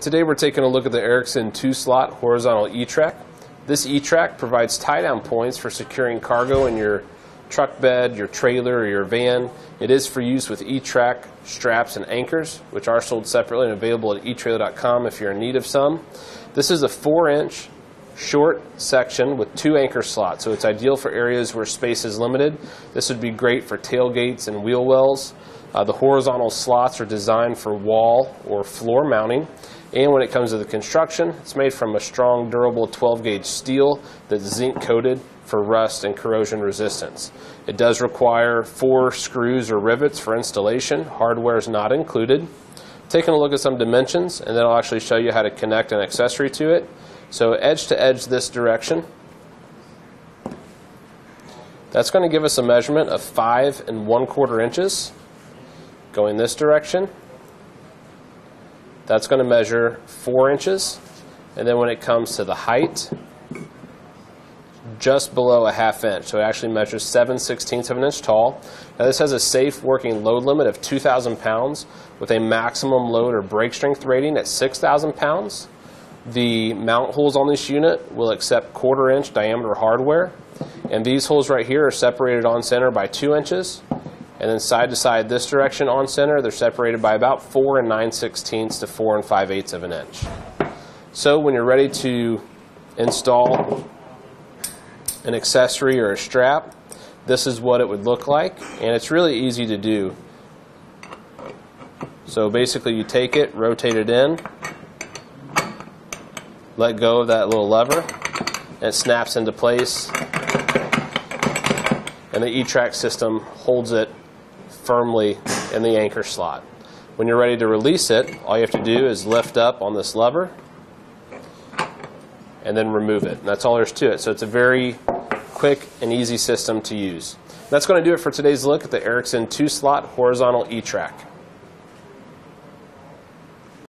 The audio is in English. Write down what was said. Today we're taking a look at the Erickson 2-slot horizontal E-Track. This E-Track provides tie-down points for securing cargo in your truck bed, your trailer, or your van. It is for use with E-Track straps and anchors, which are sold separately and available at eTrailer.com if you're in need of some. This is a 4-inch short section with 2 anchor slots, so it's ideal for areas where space is limited. This would be great for tailgates and wheel wells. The horizontal slots are designed for wall or floor mounting, and when it comes to the construction, it's made from a strong, durable 12-gauge steel that's zinc-coated for rust and corrosion resistance. It does require 4 screws or rivets for installation. Hardware is not included. Taking a look at some dimensions, and then I'll actually show you how to connect an accessory to it. So edge to edge this direction. That's going to give us a measurement of 5 1/4 inches. Going this direction, that's going to measure 4 inches, and then when it comes to the height, just below a 1/2 inch, so it actually measures 7/16 of an inch tall. Now this has a safe working load limit of 2,000 pounds with a maximum load or brake strength rating at 6,000 pounds. The mount holes on this unit will accept 1/4-inch diameter hardware, and these holes right here are separated on center by 2 inches. And then side to side this direction on center, they're separated by about 4 9/16 to 4 5/8 of an inch. So when you're ready to install an accessory or a strap, this is what it would look like, and it's really easy to do. So basically you take it, rotate it in, let go of that little lever, and it snaps into place, and the E-Track system holds it firmly in the anchor slot. When you're ready to release it, all you have to do is lift up on this lever and then remove it. And that's all there is to it. So it's a very quick and easy system to use. That's going to do it for today's look at the Erickson 2-slot horizontal E-Track.